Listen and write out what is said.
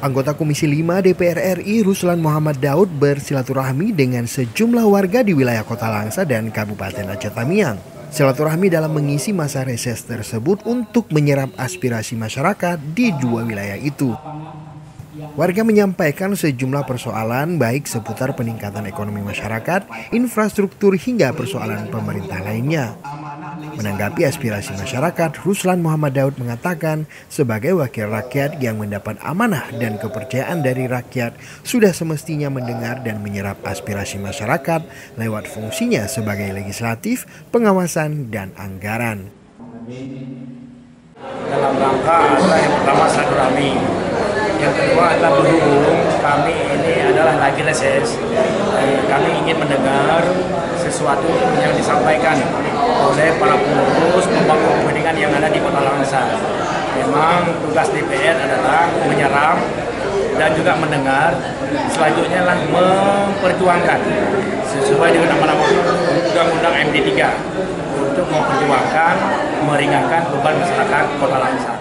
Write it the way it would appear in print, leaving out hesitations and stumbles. Anggota Komisi V DPR RI Ruslan Muhammad Daud bersilaturahmi dengan sejumlah warga di wilayah Kota Langsa dan Kabupaten Aceh Tamiang. Silaturahmi dalam mengisi masa reses tersebut untuk menyerap aspirasi masyarakat di dua wilayah itu. Warga menyampaikan sejumlah persoalan baik seputar peningkatan ekonomi masyarakat, infrastruktur hingga persoalan pemerintah lainnya. Menanggapi aspirasi masyarakat, Ruslan Muhammad Daud mengatakan sebagai wakil rakyat yang mendapat amanah dan kepercayaan dari rakyat sudah semestinya mendengar dan menyerap aspirasi masyarakat lewat fungsinya sebagai legislatif, pengawasan, dan anggaran. Dalam rangka yang pertama silaturahmi, yang kedua adalah berhubung kami ini adalah lagi reses, kami ingin mendengar sesuatu yang disampaikan oleh para pengurus pemangku kepentingan yang ada di Kota Langsa. Memang tugas DPR adalah menyerap dan juga mendengar, selanjutnya adalah memperjuangkan sesuai dengan amanah Undang-Undang MD3 untuk memperjuangkan meringankan beban masyarakat Kota Langsa.